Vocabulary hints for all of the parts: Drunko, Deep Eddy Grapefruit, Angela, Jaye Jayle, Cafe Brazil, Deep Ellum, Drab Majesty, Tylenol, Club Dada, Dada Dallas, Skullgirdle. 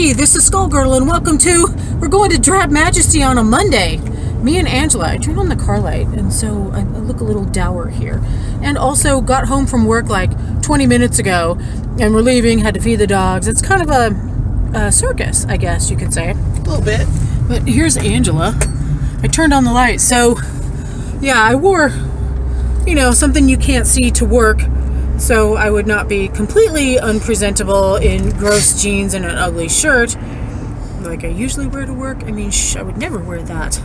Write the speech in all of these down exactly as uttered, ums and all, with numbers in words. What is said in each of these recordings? Hey, this is Skullgirdle and welcome to, we're going to Drab Majesty on a Monday. Me and Angela, I turned on the car light and so I look a little dour here. And also got home from work like twenty minutes ago and we're leaving, had to feed the dogs. It's kind of a, a circus, I guess you could say. A little bit. But here's Angela. I turned on the light, so yeah, I wore, you know, something you can't see to work. So I would not be completely unpresentable in gross jeans and an ugly shirt like I usually wear to work. I mean, shh, I would never wear that.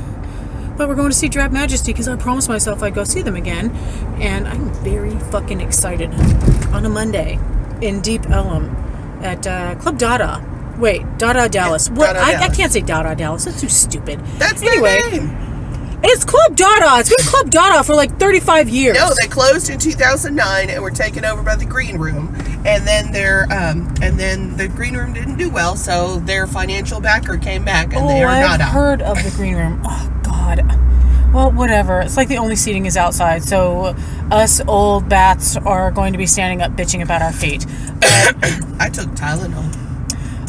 But we're going to see Drab Majesty because I promised myself I'd go see them again. And I'm very fucking excited. On a Monday in Deep Ellum at uh, Club Dada. Wait, Dada Dallas. What? Dada I, Dallas. I can't say Dada Dallas. That's too stupid. That's anyway, their name. It's Club Dada. It's been Club Dada for like thirty-five years. No, they closed in two thousand nine and were taken over by the Green Room, and then their um, and then the Green Room didn't do well, so their financial backer came back, and oh, they are I've Dada. Heard of the Green Room. Oh God. Well, whatever. It's like the only seating is outside, so us old bats are going to be standing up bitching about our feet. But I took Tylenol.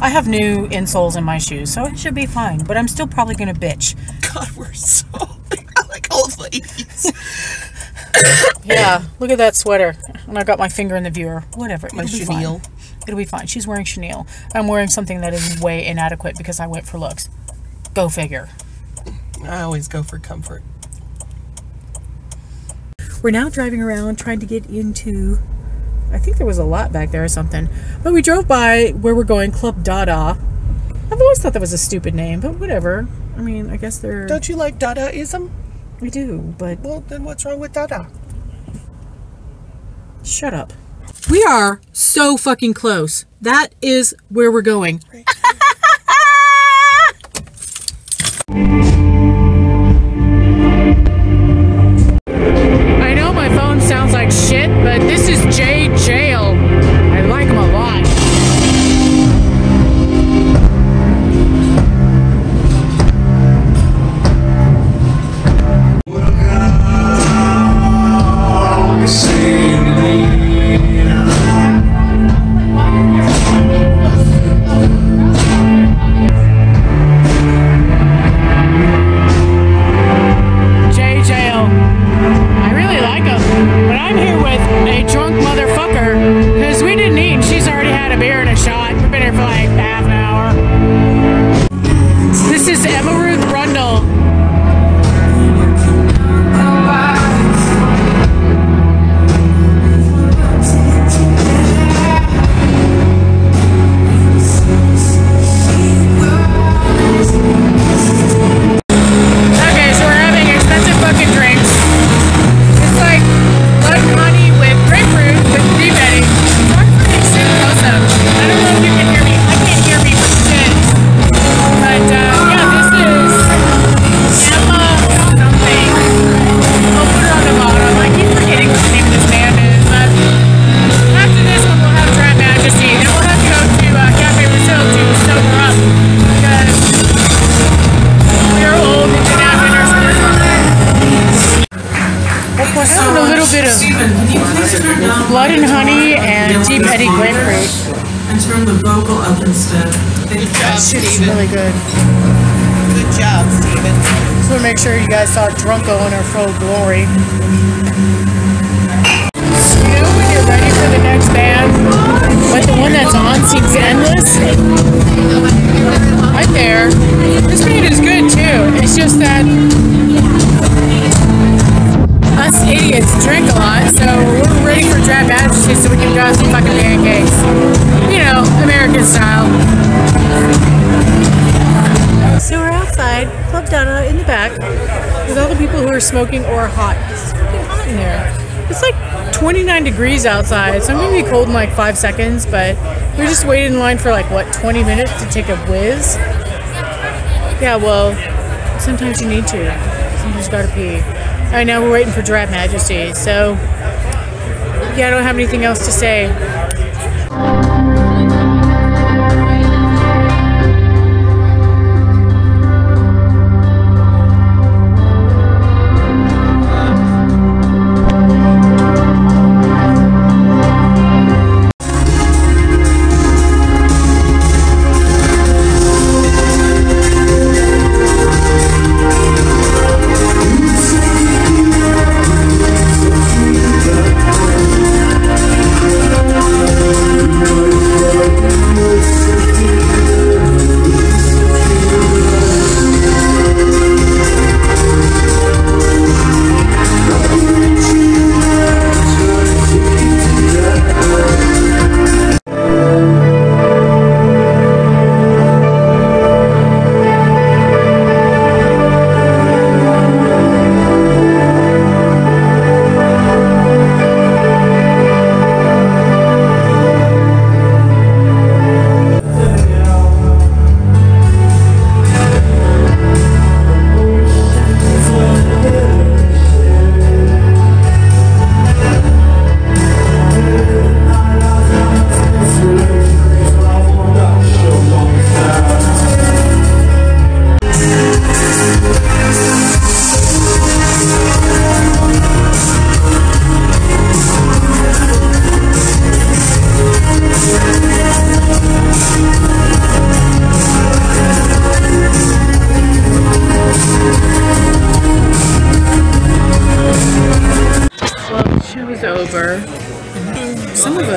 I have new insoles in my shoes, so it should be fine. But I'm still probably gonna bitch. God, we're so. Like old ladies. Yeah, look at that sweater. And I got my finger in the viewer. Whatever. It'll be fine. It'll be fine. She's wearing chenille. I'm wearing something that is way inadequate because I went for looks. Go figure. I always go for comfort. We're now driving around trying to get into... I think there was a lot back there or something. But we drove by where we're going, Club Dada. I've always thought that was a stupid name, but whatever. I mean, I guess they're... Don't you like Dadaism? I do, but... Well, then what's wrong with Dada? Shut up. We are so fucking close. That is where we're going. Right. I know my phone sounds like shit, but this is Jay Jail. I like him a lot. Deep Eddy Grapefruit. And turn the vocal up instead. Good job, Steven. It's really good. Good job, Steven. Just want to make sure you guys saw Drunko in her full glory. You know when you're ready for the next band, but the one that's on seems endless. Right there. This band is good too. It's just that us idiots drink a lot, so we're ready for Drab Majesty so we can grab some fucking pancakes. You know, American style. So we're outside, Club Dada in the back, with all the people who are smoking or hot. It's fucking hot in there. It's like twenty-nine degrees outside, so I'm gonna be cold in like five seconds, but we just waited in line for like, what, twenty minutes to take a whiz? Yeah, well, sometimes you need to. Sometimes you gotta pee. All right, now we're waiting for Drab Majesty, so yeah, I don't have anything else to say.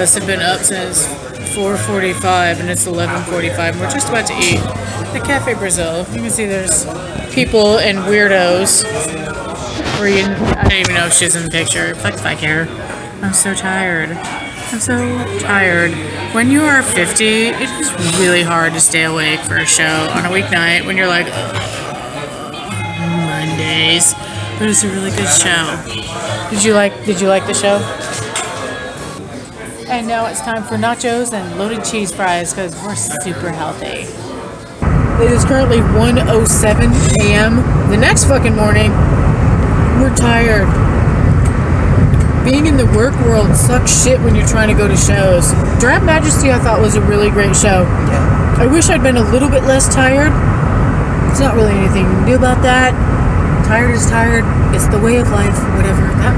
us have been up since four forty-five and it's eleven forty-five. We're just about to eat at Cafe Brazil. You can see there's people and weirdos reading. I don't even know if she's in the picture. Fuck if I care. I'm so tired. I'm so tired. When you are fifty, it is really hard to stay awake for a show on a weeknight when you're like, oh, Mondays. But it's a really good show. Did you like, did you like the show? And now it's time for nachos and loaded cheese fries because we're super healthy. It is currently one oh seven a m The next fucking morning, we're tired. Being in the work world sucks shit when you're trying to go to shows. Drab Majesty, I thought, was a really great show. Yeah. I wish I'd been a little bit less tired. There's not really anything you can do about that. Tired is tired. It's the way of life, whatever. That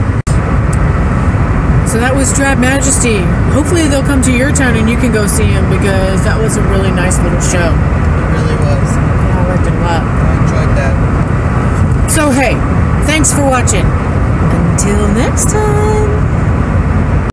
So that was Drab Majesty. Hopefully they'll come to your town and you can go see him because that was a really nice little show. It really was. Yeah, I worked it well. I enjoyed that. So hey, thanks for watching. Until next time.